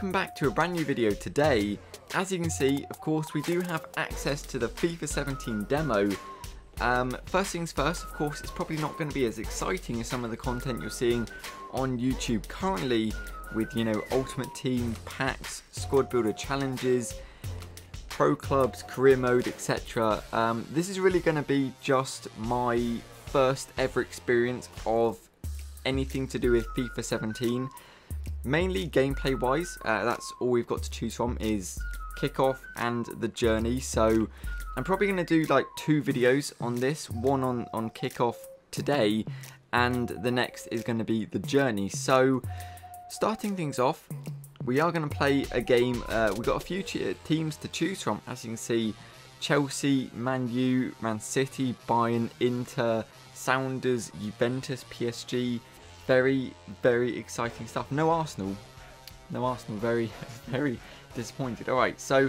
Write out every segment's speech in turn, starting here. welcome back to a brand new video today. As you can see, of course, we do have access to the FIFA 17 demo. First things first, of course, it's probably not going to be as exciting as some of the content you're seeing on YouTube currently with, you know, Ultimate Team, packs, Squad Builder Challenges, Pro Clubs, Career Mode, etc. This is really going to be just my first ever experience of anything to do with FIFA 17. Mainly gameplay wise, that's all we've got to choose from is kickoff and the journey. So I'm probably going to do like two videos on this, one on kickoff today, and the next is going to be the journey. So starting things off, we are going to play a game. We've got a few teams to choose from, as you can see: Chelsea, Man U, Man City, Bayern, Inter, Sounders, Juventus, PSG. Very, very exciting stuff. No Arsenal. No Arsenal. Very, very disappointed. All right. So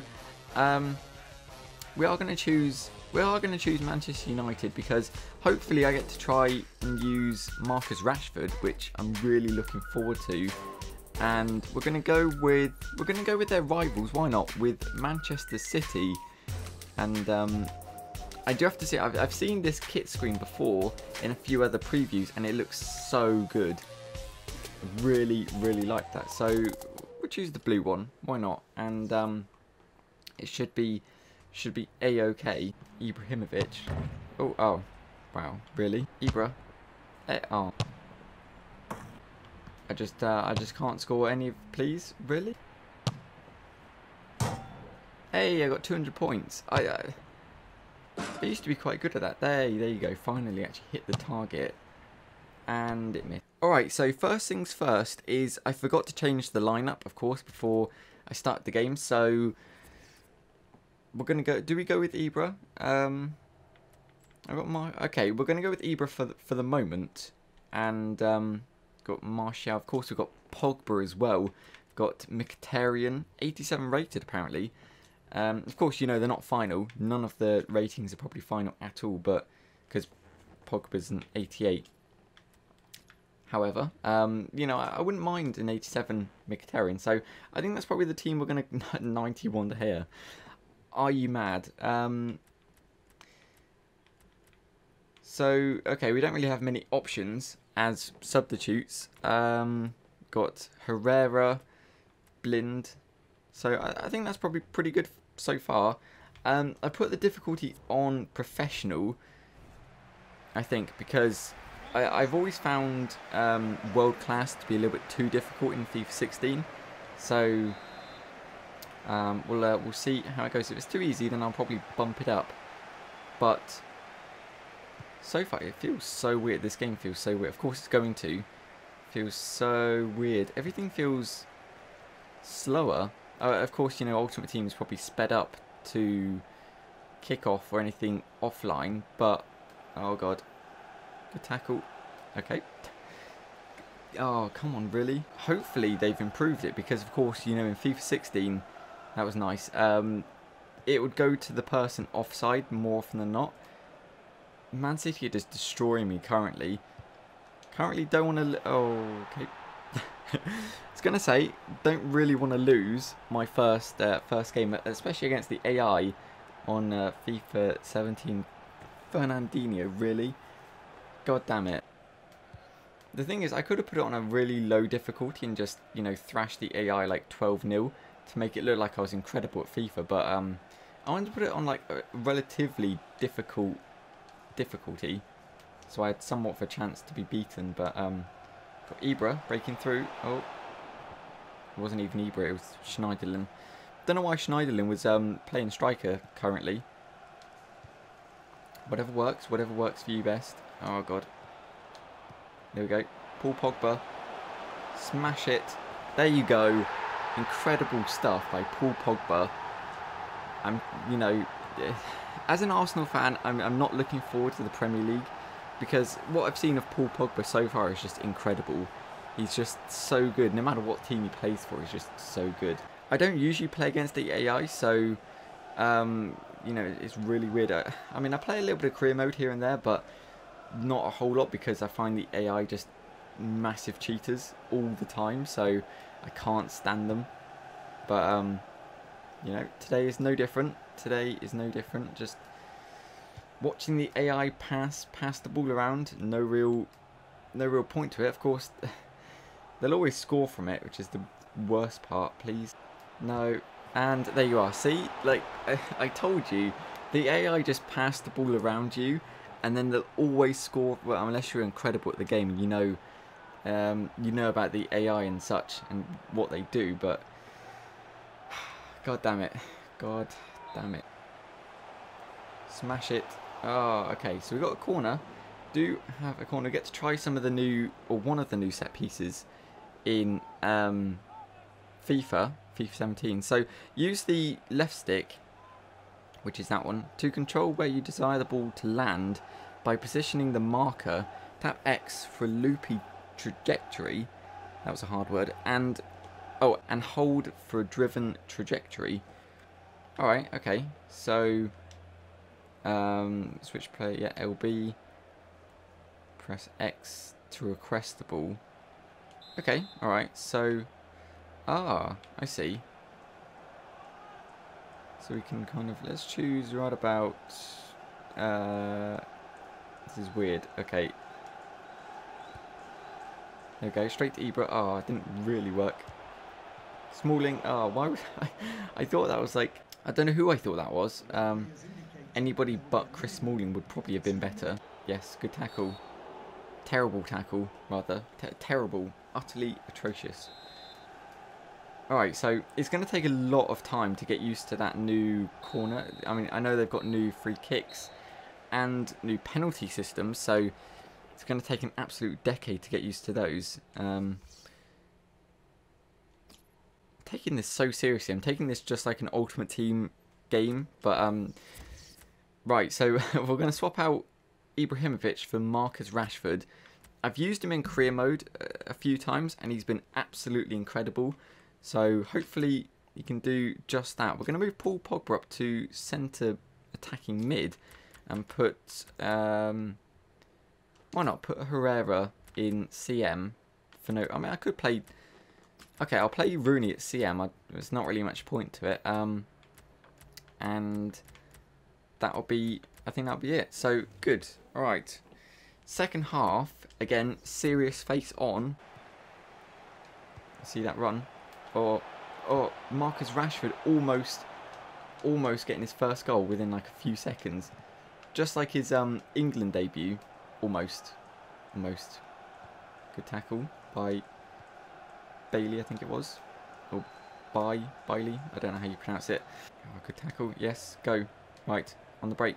we are going to choose Manchester United because hopefully I get to try and use Marcus Rashford, which I'm really looking forward to. And we're going to go with their rivals. Why not? With Manchester City. And I do have to say, I've seen this kit screen before in a few other previews, and it looks so good. Really, really like that. So we'll choose the blue one. Why not? And it should be A-OK. Ibrahimovic. Oh, wow, really? Ibra. Oh, I just can't score any. Please, really? Hey, I got 200 points. I used to be quite good at that. There you go. Finally, actually hit the target, and it missed. All right. So first things first is I forgot to change the lineup, of course, before I start the game. So we're gonna go. Do we go with Ibra? I got my. Okay, we're gonna go with Ibra for the moment, and got Martial. Of course, we've got Pogba as well. We've got Mkhitaryan, 87 rated apparently. Of course, you know, they're not final. None of the ratings are probably final at all, but because Pogba's an 88. However, you know, I wouldn't mind an 87 Mkhitaryan. So I think that's probably the team we're going to 91 to here. Are you mad? So, okay, we don't really have many options as substitutes. Got Herrera, Blind. So I think that's probably pretty good so far. I put the difficulty on professional, I think, because I've always found world class to be a little bit too difficult in FIFA 16. So we'll see how it goes. If it's too easy, then I'll probably bump it up. But so far, it feels so weird. This game feels so weird. Of course, it's going to. Feels so weird. Everything feels slower. Of course, you know, Ultimate Team is probably sped up to kick off or anything offline, but oh god, good tackle. Okay. Oh, come on, really? Hopefully they've improved it because, of course, you know, in FIFA 16, that was nice. It would go to the person offside more often than not. Man City are just destroying me currently. Currently, don't want to. Oh, okay. I was gonna say, don't really want to lose my first game, especially against the AI on FIFA 17. Fernandinho, really? God damn it! The thing is, I could have put it on a really low difficulty and just, you know, thrash the AI like 12-0 to make it look like I was incredible at FIFA. But I wanted to put it on like a relatively difficult difficulty, so I had somewhat of a chance to be beaten. But Ibra breaking through. Oh, it wasn't even Ibra, it was Schneiderlin. Don't know why Schneiderlin was playing striker currently. Whatever works for you best. Oh god, there we go. Paul Pogba, smash it. There you go. Incredible stuff by Paul Pogba. I'm, you know, as an Arsenal fan, I'm not looking forward to the Premier League, because what I've seen of Paul Pogba so far is just incredible. He's just so good. No matter what team he plays for, he's just so good. I don't usually play against the AI, so, you know, it's really weird. I mean, I play a little bit of career mode here and there, but not a whole lot because I find the AI just massive cheaters all the time, so I can't stand them. But, you know, today is no different. Today is no different. Just watching the AI pass the ball around. No real point to it. Of course, they'll always score from it, which is the worst part. Please. No. And there you are. See, like, I told you, the AI just passed the ball around you, and then they'll always score. Well, unless you're incredible at the game, you know about the AI and such and what they do. But God damn it! God damn it! Smash it! Oh, okay. So we got a corner. Do have a corner. Get to try some of the new, or one of the new set pieces in FIFA 17. So use the left stick, which is that one, to control where you desire the ball to land by positioning the marker. Tap X for a loopy trajectory. That was a hard word. And oh, and hold for a driven trajectory. All right. Okay. So switch play. Yeah. LB. Press X to request the ball. Okay, alright, so... Ah, I see. So we can kind of... Let's choose right about... this is weird. Okay. There we go, straight to Ibra. Ah, it didn't really work. Smalling. Ah, why would I... I thought that was like... I don't know who I thought that was. Anybody but Chris Smalling would probably have been better. Yes, good tackle. Terrible tackle, rather. Terrible. Utterly atrocious. Alright, so it's going to take a lot of time to get used to that new corner. I mean, I know they've got new free kicks and new penalty systems, so it's going to take an absolute decade to get used to those. I'm taking this so seriously. I'm taking this just like an Ultimate Team game. But, right, so we're going to swap out Ibrahimovic for Marcus Rashford. I've used him in career mode a few times and he's been absolutely incredible, so hopefully he can do just that. We're going to move Paul Pogba up to centre attacking mid and put why not put Herrera in CM for no, I mean I could play, okay I'll play Rooney at CM, there's not really much point to it, and that'll be, I think that'll be it. So good. All right. Second half again. Serious face on. See that run? Or Marcus Rashford almost getting his first goal within like a few seconds, just like his England debut. Almost. Good tackle by Bailey, I think it was, or by Bailey. I don't know how you pronounce it. Oh, good tackle. Yes. Go. Right on the break.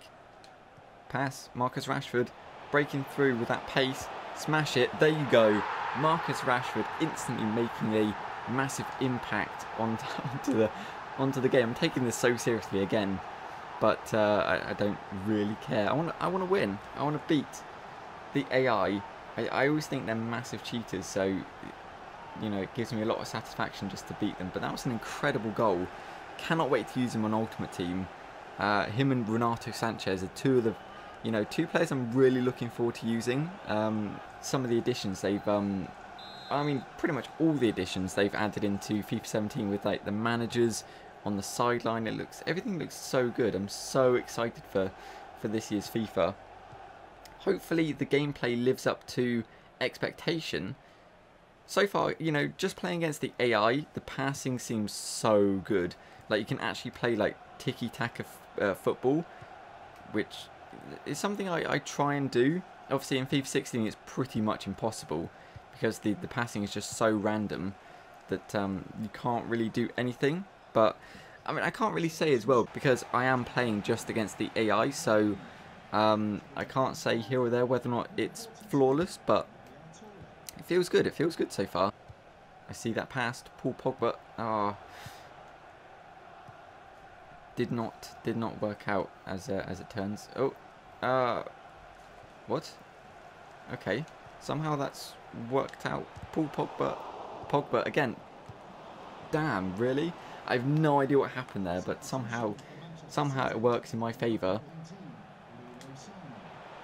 Pass, Marcus Rashford breaking through with that pace, smash it, there you go. Marcus Rashford instantly making a massive impact onto the game. I'm taking this so seriously again, but I don't really care. I want to win. I want to beat the AI. I always think they're massive cheaters, so you know it gives me a lot of satisfaction just to beat them. But that was an incredible goal. Cannot wait to use him on Ultimate Team. Him and Renato Sanchez are two of the, you know, two players I'm really looking forward to using. Some of the additions they've, I mean, pretty much all the additions they've added into FIFA 17 with like the managers on the sideline. It looks, everything looks so good. I'm so excited for this year's FIFA. Hopefully the gameplay lives up to expectation. So far, you know, just playing against the AI, the passing seems so good. Like you can actually play like tiki-taka football, which it's something I try and do. Obviously in FIFA 16 it's pretty much impossible because the passing is just so random that you can't really do anything. But I mean I can't really say as well because I am playing just against the AI, so I can't say here or there whether or not it's flawless, but it feels good. It feels good so far. I see that pass to Paul Pogba. Ah, oh, did not work out as it turns. Oh. What? Okay. Somehow that's worked out. Paul Pogba. Pogba again. Damn, really? I have no idea what happened there, but somehow it works in my favour.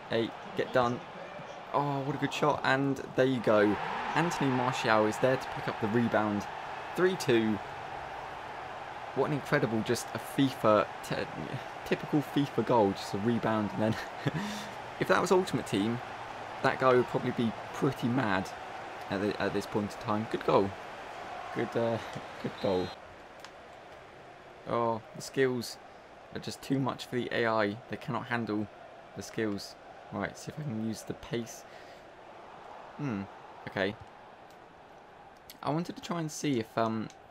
Hey, get done. Oh, what a good shot. And there you go. Anthony Martial is there to pick up the rebound. 3-2. What an incredible, just a FIFA, typical FIFA goal, just a rebound and then... If that was Ultimate Team, that guy would probably be pretty mad at this point in time. Good goal. Good goal. Oh, the skills are just too much for the AI. They cannot handle the skills. Right, see if I can use the pace. Okay. I wanted to try and see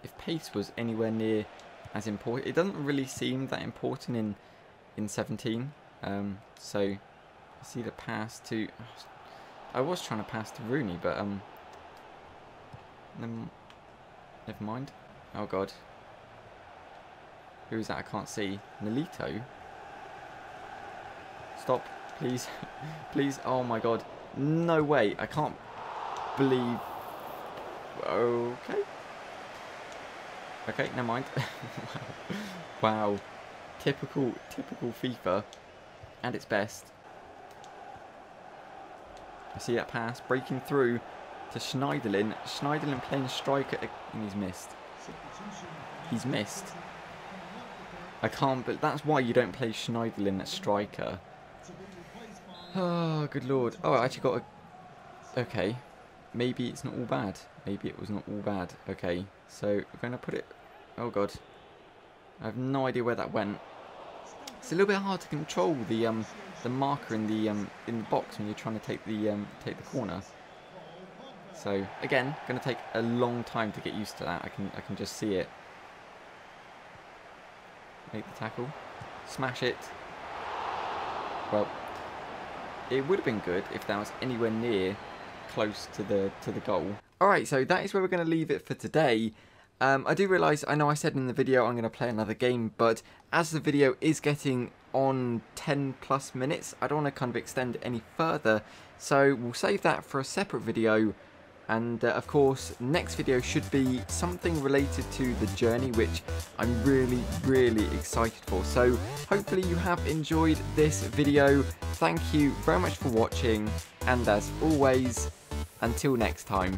if pace was anywhere near as important. It doesn't really seem that important in 17. So I see the pass to... I was trying to pass to Rooney, but never mind. Oh god, who is that? I can't see. Nolito, stop, please, please. Oh my god, no way! I can't believe. Okay. Okay, never mind. Wow. Wow, typical FIFA at its best. I see that pass breaking through to Schneiderlin. Schneiderlin playing striker, and he's missed. He's missed. I can't, but that's why you don't play Schneiderlin at striker. Oh, good lord. Oh, I actually got a... Okay. Maybe it's not all bad. Maybe it was not all bad. Okay, so we're going to put it... Oh, God. I have no idea where that went. It's a little bit hard to control the marker in the box when you're trying to take the corner. So again, going to take a long time to get used to that. I can just see it. Make the tackle, smash it. Well, it would have been good if that was anywhere near close to the goal. All right, so that is where we're going to leave it for today. I do realise, I know I said in the video I'm going to play another game, but as the video is getting on 10 plus minutes, I don't want to kind of extend it any further, so we'll save that for a separate video, and of course, next video should be something related to the journey, which I'm really, really excited for. So hopefully you have enjoyed this video. Thank you very much for watching, and as always, until next time.